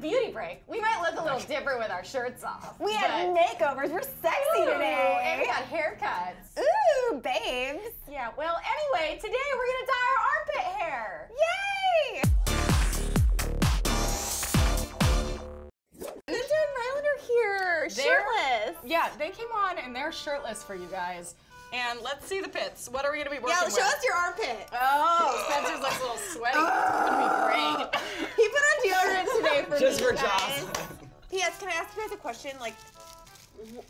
Beauty Break, we might look a little different with our shirts off. We had makeovers. We're sexy today. And we got haircuts. Ooh, babes. Yeah, well, anyway, today we're going to dye our armpit hair. Yay! Ninja and Ryland are here, shirtless. Yeah, they came on and they're shirtless for you guys. And let's see the pits. What are we gonna be working with? Yeah, show us your armpit. Oh, Spencer's like a little sweaty. It's gonna be great. He put on deodorant today for just for Joslyn. P.S. Can I ask you guys a question? Like,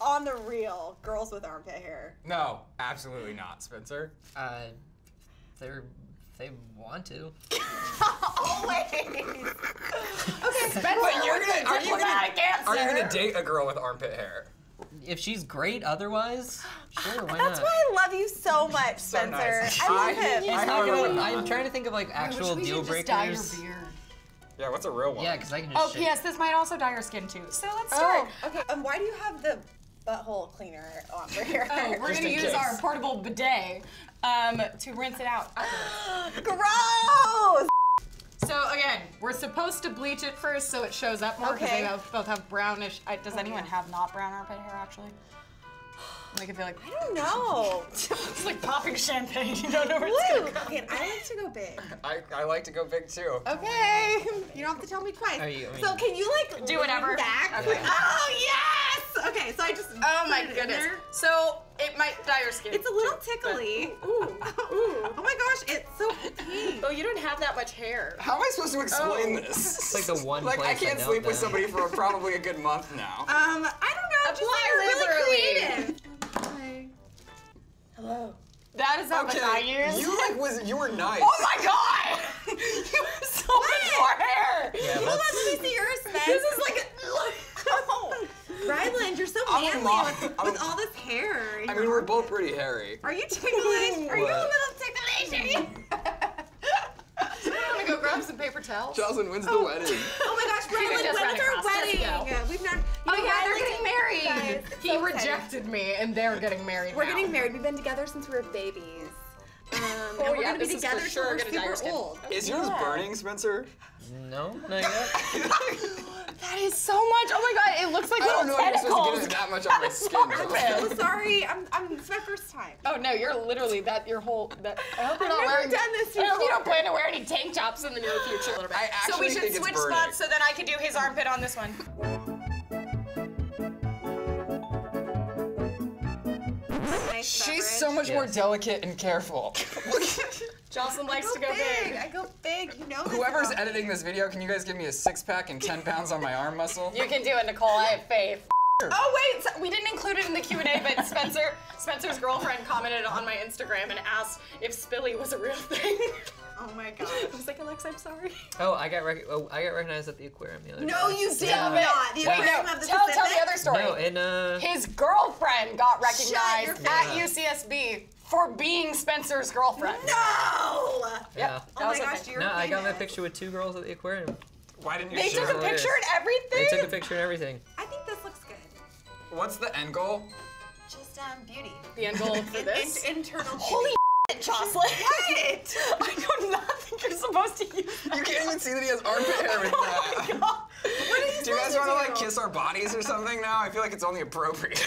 on the real, girls with armpit hair? No, absolutely not, Spencer. They want to. Always. Okay, Spencer, wait, are you gonna date a girl with armpit hair? If she's great otherwise, sure, why not? That's why I love you so much, Spencer. So nice. I love him. I'm trying to think of like actual deal breakers. Just dye your beard. Yeah, what's a real one? Yeah, because I can just shake. P.S. This might also dye your skin too. So let's start. Oh, okay. Why do you have the butthole cleaner on for your hair? Oh, we're gonna use our portable bidet to rinse it out. Gross! So again, we're supposed to bleach it first so it shows up more because they both have brownish. Does anyone have not brown armpit hair actually? Like if you're like, I don't know. It's like popping champagne. You don't know where it's going. Okay, I like to go big. I like to go big too. Okay, you don't have to tell me twice. So can you like do whatever? Back? Okay. Oh yes. Okay, so I just. Oh my goodness. So it might dye your skin. It's a little tickly. Ooh. Oh my gosh, it's so pink. Oh, you don't have that much hair. How am I supposed to explain this? It's like the one place I can't sleep with somebody for probably a good month now. I don't know. Apply liberally. Hello. That is how much I use. You were nice. Oh my god! You have so much more hair. Yeah, hold on, let me see yours, Spencer. This is like a Ryland, you're so manly with all this hair. I mean, we're both pretty hairy. Are you ticklish? Are you a little ticklish? I'm gonna go grab some paper towels. Joslyn, when's the wedding? Oh my gosh, Ryland, when is our wedding? Yeah, we've not. Oh yeah, they're getting married. He rejected me, and they're getting married. We're getting married. We've been together since we were babies. And we're gonna be together till we're super old. Is yours burning, Spencer? No, not yet. That is so much. Oh my god, it looks like little tentacles. I don't know if you're supposed to get that much on my skin. I'm so sorry. It's my first time. Oh no, you're literally I hope you're not wearing. I've never done this before. You don't plan to wear any tank tops in the near future. I actually so we should switch spots so then I could do his armpit on this one. She's so much more delicate and careful. Joslyn likes to go big. I go big, you know. Whoever's editing this video, can you guys give me a 6-pack and 10 pounds on my arm muscle? You can do it, Nicole. I have faith. Oh wait, so we didn't include it in the Q&A, but Spencer's girlfriend commented on my Instagram and asked if Spilly was a real thing. Oh my god! I was like, Alexa, I'm sorry. Oh, I got recognized at the aquarium the other day. No, you did not. The aquarium of the Pacific? Tell the other story. No, and his girlfriend got recognized at UCSB for being Spencer's girlfriend. No. Yeah. Oh my gosh, you're I got my picture with two girls at the aquarium. Why didn't you? They took a picture and everything. They took a picture and everything. I think this looks good. What's the end goal? Just beauty. The end goal for this internal beauty. Holy shit, Joslyn! What? I do not think you're supposed to use that. You can't even see that he has armpit hair with that. Oh my god! What do you guys want to like kiss our bodies or something now? I feel like it's only appropriate.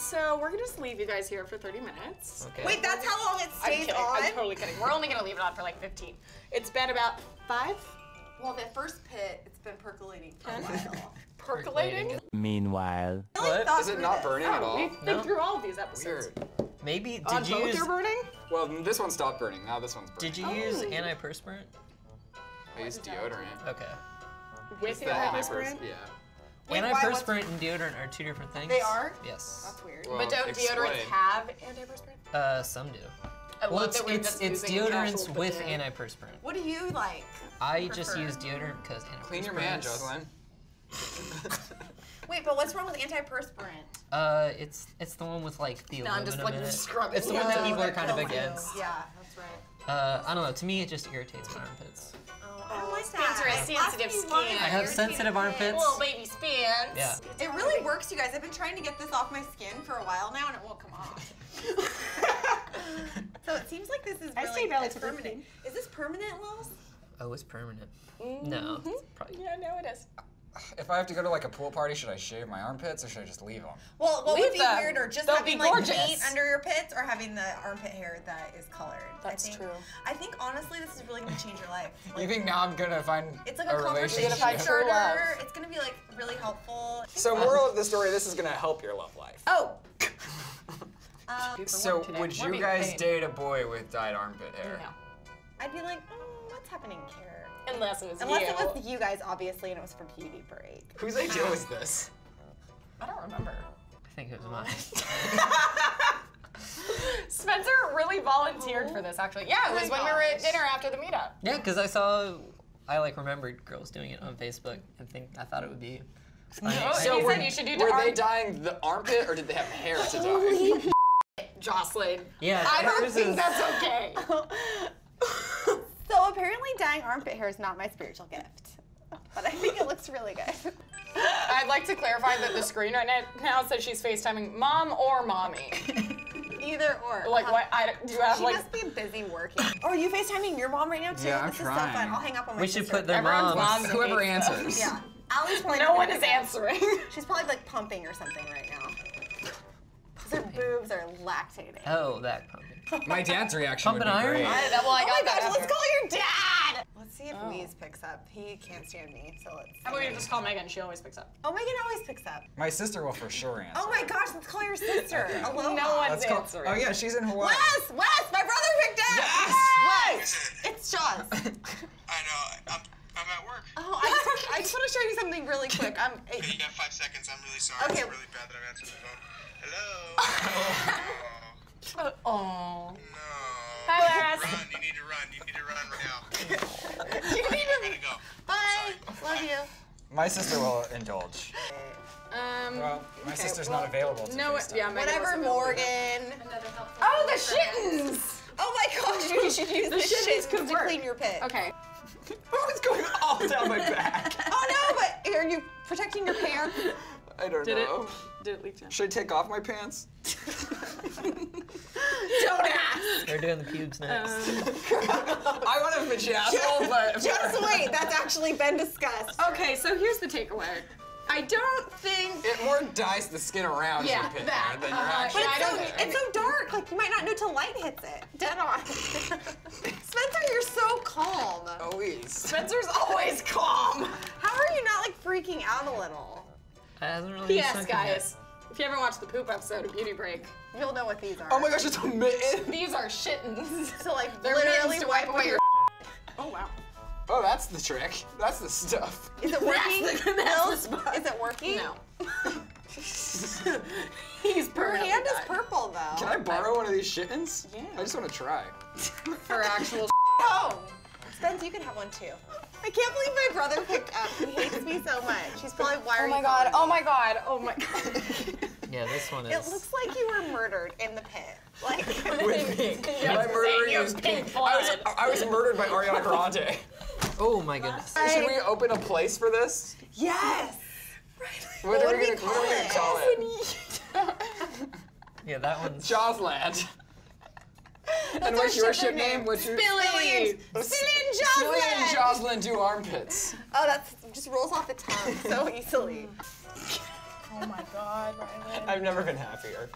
So we're gonna just leave you guys here for 30 minutes. Okay. Wait, that's how long it stays on? I'm totally kidding. We're only gonna leave it on for like 15. It's been about 5. Well, that first pit, it's been percolating for a while. Percolating? Meanwhile. What? Is it not burning at all? We've been through all of these episodes. Weird. Maybe, did you use... You're burning? Well, this one stopped burning, now this one's burning. Did you use antiperspirant? I used deodorant. Okay. With antiperspirant? Yeah. Wait, antiperspirant and deodorant are two different things. They are? Yes. That's weird. Well, but don't deodorants have antiperspirant? Some do. Well, it's deodorants with antiperspirant. What do you like? I just use deodorant because antiperspirant. Clean your man, Joslyn. Wait, but what's wrong with antiperspirant? It's the one with like the aluminum in it. It's the one that people are kind of against. Yeah, that's right. I don't know. To me, it just irritates my armpits. Oh, I don't like that. Spencer has sensitive skin. I have sensitive armpits. Little baby spans. Yeah. It really works, you guys. I've been trying to get this off my skin for a while now, and it won't come off. So it seems like this is really permanent. Is this permanent loss? Oh, it's permanent. Mm-hmm. No, it's probably... Yeah, no, it is. If I have to go to like a pool party, should I shave my armpits or should I just leave them? Well, what would be weirder, just having like paint under your pits or having the armpit hair that is colored? That's true. I think honestly, this is really gonna change your life. Like, you think now I'm gonna find it's like a conversation starter. It's gonna be like really helpful. So moral of the story, this is gonna help your love life. Oh. So would you guys date a boy with dyed armpit hair? No. I'd be like, what's happening here? Unless it was you guys, obviously, and it was for Beauty Break. Whose idea was this? I don't remember. I think it was mine. Spencer really volunteered for this, actually. Yeah, it was when we were at dinner after the meetup. Yeah, because I like remembered girls doing it on Facebook and I thought it would be. No, so you said you should do. Were they dyeing the armpit, or did they have hair to dye? Joslyn. Yeah. I don't think that's okay. So apparently dyeing armpit hair is not my spiritual gift, but I think it looks really good. I'd like to clarify that the screen right now says she's FaceTiming mom or mommy. Either or. Like what? She must be busy working. Oh, are you FaceTiming your mom right now too? Yeah, this is so fun. I'll hang up on my sister. We should put their moms, whoever answers. Yeah. Allie's probably no one is answering. She's probably like pumping or something right now. Their boobs are lactating. Oh, that pumping. My dad's reaction would be great. Oh my gosh, let's call your dad! Let's see if Wes picks up. He can't stand me, so let's see. How about we just call Megan? She always picks up. Oh, Megan always picks up. My sister will for sure answer. Oh my gosh, let's call your sister. Hello? No one's answering. Oh yeah, she's in Hawaii. Wes, my brother picked up! Yes! Wes! It's Joss. I know, I'm at work. Oh, I just want to show you something really quick. Hey, you got 5 seconds, I'm really sorry. Okay. It's really bad that I've answered the phone. Hello? Oh. No. Hi, Wes. Run, you need to run. You need to run right now. I'm gonna go. Bye. Love you. My sister will indulge. Well, my sister's not available to FaceTime. Yeah, whatever, Morgan. Oh, the shittens! Oh my gosh, you should use the shittens to clean your pit. Okay. Oh, it's going all down my back. Oh no, but are you protecting your pants? I don't know. Did it leak down? Should I take off my pants? Don't ask! They're doing the pubes next. I want a vaginal, but... Just wait, that's actually been discussed. Okay, so here's the takeaway. I don't think... It more dyes the skin around your pit hair than your actual it's so dark, like you might not know till light hits it. Dead on. Spencer, you're so calm. Always. Spencer's always calm. How are you not like freaking out a little? Really P.S. guys, if you ever watch the poop episode of Beauty Break, you'll know what these are. Oh my gosh, it's a mitten. These are shittens. So like, they're literally wipe away your Oh wow. Oh, that's the trick. That's the stuff. Is it working? Is it working? No. He's purple. Her hand is purple though. Can I borrow one of these shittens? Yeah. I just want to try. For actual Oh! Spence, you can have one too. I can't believe my brother picked up. He hates me so much. He's probably wired. Oh my god, oh my god, oh my god. Yeah, this one is. It looks like you were murdered in the pit. Like, with pink. My murder was pink. I was murdered by Ariana Grande. Oh my goodness. Should we open a place for this? Yes! Right. What are we gonna call it? Yeah, that one's. Joslyn. And what's your ship name? Billy and Joslyn! Billy and Joslyn do armpits. Oh, that just rolls off the tongue so easily. Oh my god, Ryland. I've never been happier.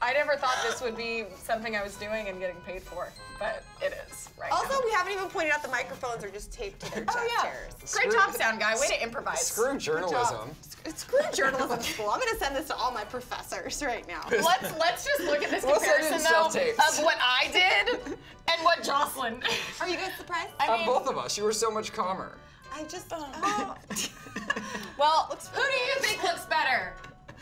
I never thought this would be something I was doing and getting paid for, but it is right now. Also, we haven't even pointed out the microphones are just taped to their chairs. Great job, sound guy. Way to improvise. Screw journalism. Screw journalism school. I'm gonna send this to all my professors right now. Let's just look at this comparison though of what I did and what Joslyn. Are you guys surprised? I mean, both of us. You were so much calmer. I just. Well, who do you think looks better?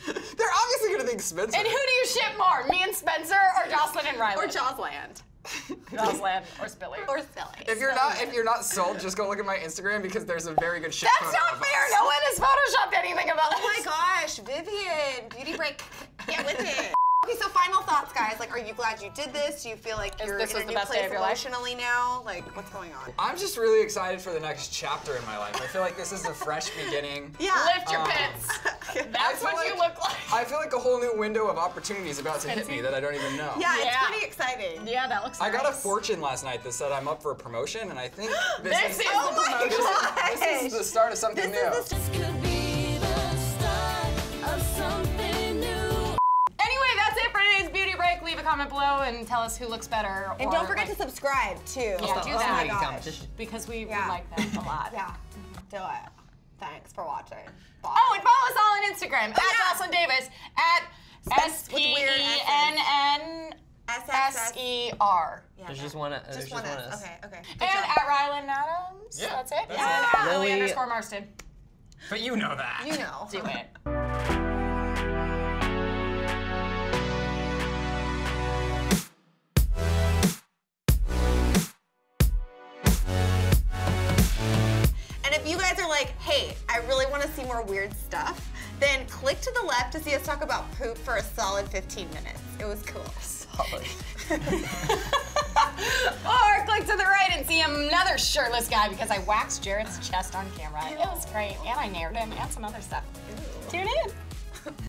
They're obviously gonna think Spencer. And who do you ship more, me and Spencer, or Joslyn and Ryland? Or Joslyn. Joslyn or Spilly. Or Spilly. If you're not sold, just go look at my Instagram because there's a very good ship. That's not fair. No one has photoshopped anything about this. Oh my gosh, Vivian, Beauty Break, get with it. Okay, so final thoughts, guys. Like, are you glad you did this? Do you feel like you're in a new place emotionally now? Like, what's going on? I'm just really excited for the next chapter in my life. I feel like this is a fresh beginning. Yeah. Lift your pits. That's what like, you look like. I feel like a whole new window of opportunities about to hit me that I don't even know. Yeah, it's pretty exciting. Yeah, that looks nice. I got a fortune last night that said I'm up for a promotion, and I think this is the promotion. Gosh. This is the start of something new. This could be the start of something new. Anyway, that's it for today's Beauty Break. Leave a comment below and tell us who looks better. And don't forget to subscribe, too. Yeah, do that. Oh my gosh. Because we like that a lot. Yeah, do it. Thanks for watching. Bye. Oh, and follow us all on Instagram at Joslyn Davis, at SPENNSER. There's just one. Just one S. Okay, okay. And at Ryland Adams. Yeah, that's it. And at Lily_Marston. But you know that. You know. Do it. Like, hey, I really want to see more weird stuff, then click to the left to see us talk about poop for a solid 15 minutes. It was cool. Solid. Or click to the right and see another shirtless guy because I waxed Jared's chest on camera. It was great, and I nared him and some other stuff. Ooh. Tune in.